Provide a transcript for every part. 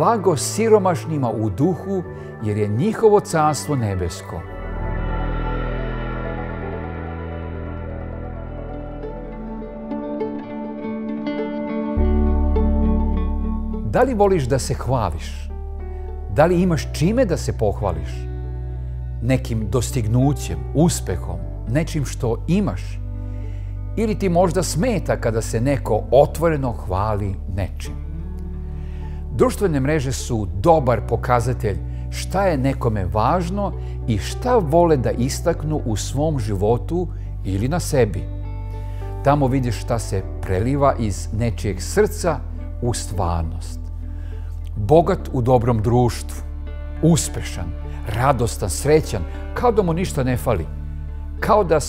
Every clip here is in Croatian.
blago siromašnima u duhu, jer je njihovo carstvo nebesko. Da li voliš da se hvališ? Da li imaš čime da se pohvališ? Nekim dostignućem, uspehom, nečim što imaš? Ili ti možda smeta kada se neko otvoreno hvali nečim? Društvene mreže su dobar pokazatelj šta je nekome važno i šta vole da istaknu u svom životu ili na sebi. Tamo vidiš šta se preliva iz nečijeg srca u stvarnost. Bogat u dobrom društvu, uspešan, radostan, srećan, kao da mu ništa ne fali, kao da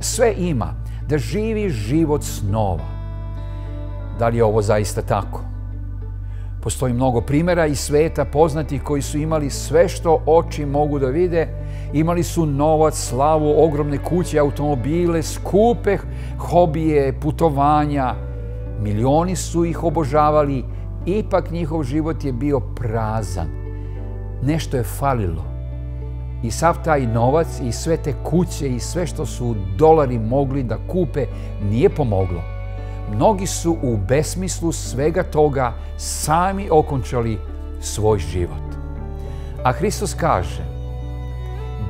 sve ima, da živi život snova. Da li je ovo zaista tako? Postoji mnogo primjera iz sveta poznatih koji su imali sve što oči mogu da vide, imali su novac, slavu, ogromne kuće, automobile, skupe hobije, putovanja. Milioni su ih obožavali, ipak njihov život je bio prazan. Nešto je falilo. I sav taj novac i sve te kuće i sve što su dolari mogli da kupe nije pomoglo. Mnogi su u besmislu svega toga sami okončali svoj život. A Hristos kaže: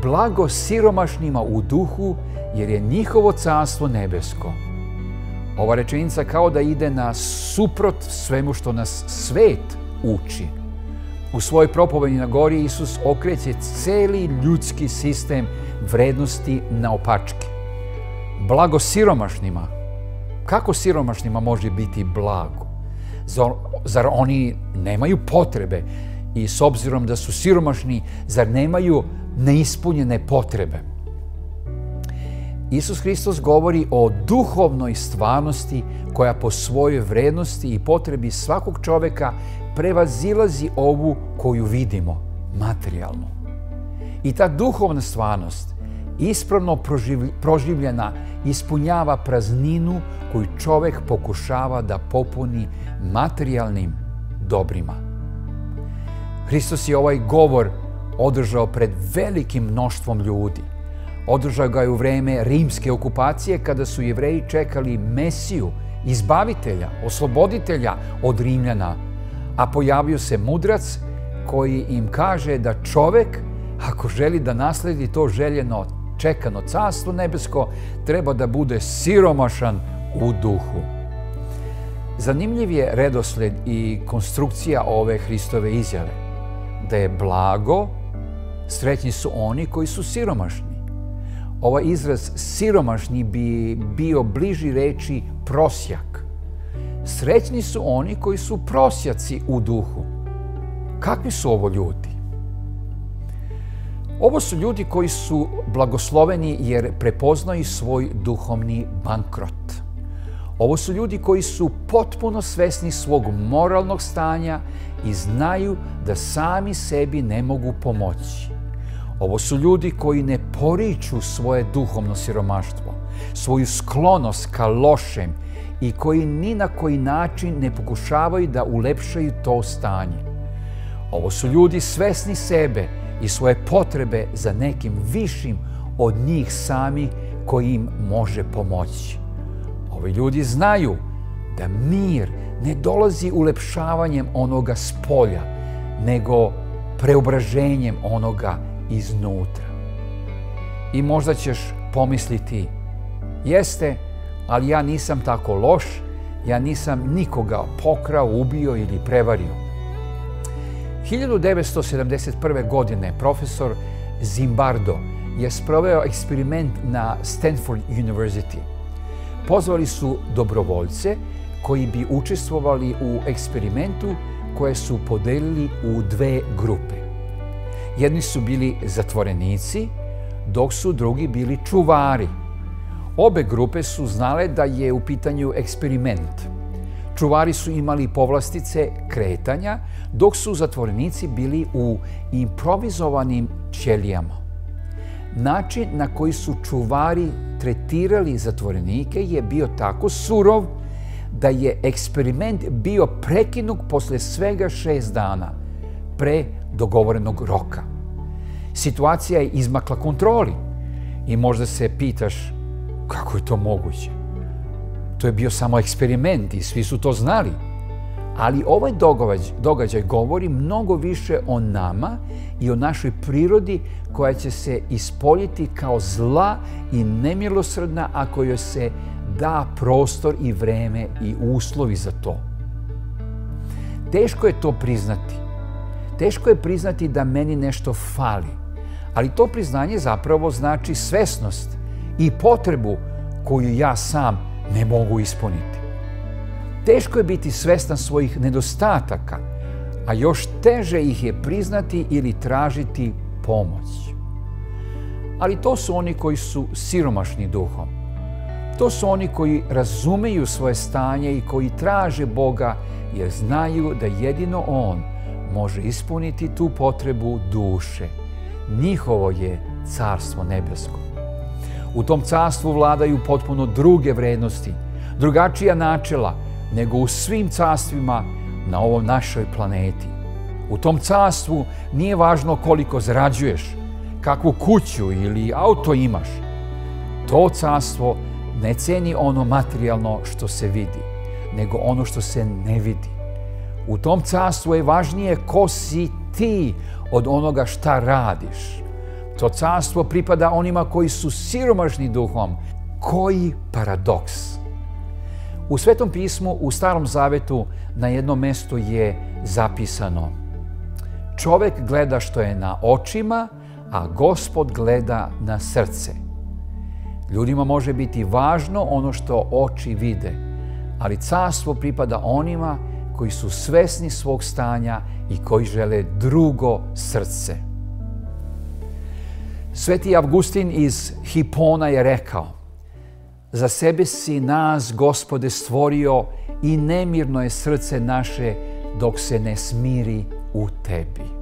blago siromašnima u duhu, jer je njihovo carstvo nebesko. Ova rečenica kao da ide na suprot svemu što nas svet uči. U svojoj propovedi na gori Isus okreće celi ljudski sistem vrednosti naopačke. Blago siromašnima. Kako siromašnima može biti blago? Zar oni nemaju potrebe? I s obzirom da su siromašni, zar nemaju neispunjene potrebe? Isus Hristos govori o duhovnoj stvarnosti koja po svojoj vrednosti i potrebi svakog čoveka prevazilazi ovu koju vidimo, materijalnu. I ta duhovna stvarnost, ispravno proživljena, ispunjava prazninu koju čovek pokušava da popuni materijalnim dobrima. Hristos je ovaj govor održao pred velikim mnoštvom ljudi. Održao ga je u vreme rimske okupacije kada su Jevreji čekali Mesiju, izbavitelja, osloboditelja od Rimljana, a pojavio se mudrac koji im kaže da čovek, ako želi da nasledi to željeno, čekano carstvo nebesko, treba da bude siromašan u duhu. Zanimljiv je redosled i konstrukcija ove Hristove izjave, da je blago, sretni su oni koji su siromašni. Ovaj izraz siromašni bi bio bliži reči prosjak. Srećni su oni koji su prosjaci u duhu. Kakvi su ovo ljudi? Ovo su ljudi koji su blagosloveni jer prepoznaju svoj duhovni bankrot. Ovo su ljudi koji su potpuno svesni svog moralnog stanja i znaju da sami sebi ne mogu pomoći. Ovo su ljudi koji ne poriču svoje duhovno siromaštvo, svoju sklonost ka lošem i koji ni na koji način ne pokušavaju da ulepšaju to stanje. Ovo su ljudi svesni sebe i svoje potrebe za nekim višim od njih sami koji im može pomoći. Ovi ljudi znaju da mir ne dolazi ulepšavanjem onoga spolja, nego preobraženjem onoga iznutra. I možda ćeš pomisliti: jeste, ali ja nisam tako loš, ja nisam nikoga pokrao, ubio ili prevario. 1971. godine profesor Zimbardo je sproveo eksperiment na Stanford University. Pozvali su dobrovoljce koji bi učestvovali u eksperimentu, koje su podelili u dve grupe. Jedni su bili zatvorenici, dok su drugi bili čuvari. Obe grupe su znale da je u pitanju eksperiment. Čuvari su imali povlastice kretanja, dok su zatvorenici bili u improvizovanim ćelijama. Način na koji su čuvari tretirali zatvorenike je bio tako surov da je eksperiment bio prekinut posle svega 6 dana pre dogovorenog roka. Situacija je izmakla kontroli i možda se pitaš kako je to moguće. To je bio samo eksperiment i svi su to znali. Ali ovaj događaj govori mnogo više o nama i o našoj prirodi koja će se ispoljiti kao zla i nemilosrdna ako joj se da prostor i vreme i uslovi za to. Teško je to priznati. Teško je priznati da meni nešto fali, ali to priznanje zapravo znači svesnost i potrebu koju ja sam ne mogu ispuniti. Teško je biti svestan svojih nedostataka, a još teže ih je priznati ili tražiti pomoć. Ali to su oni koji su siromašni duhom. To su oni koji razumeju svoje stanje i koji traže Boga jer znaju da jedino On može ispuniti tu potrebu duše. Njihovo je Carstvo nebesko. U tom carstvu vladaju potpuno druge vrednosti, drugačija načela nego u svim carstvima na ovoj našoj planeti. U tom carstvu nije važno koliko zarađuješ, kakvu kuću ili auto imaš. To carstvo ne ceni ono materijalno što se vidi, nego ono što se ne vidi. U tom carstvu je važnije ko si ti od onoga šta radiš. To carstvo pripada onima koji su siromašni duhom. Koji paradoks! U Svetom pismu, u Starom zavetu, na jednom mestu je zapisano: čovek gleda što je na očima, a Gospod gleda na srce. Ljudima može biti važno ono što oči vide, ali carstvo pripada onima koji su svesni svog stanja i koji žele drugo srce. Sveti Avgustin iz Hipona je rekao: za sebe si nas, Gospode, stvorio i nemirno je srce naše dok se ne smiri u tebi.